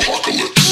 apocalypse.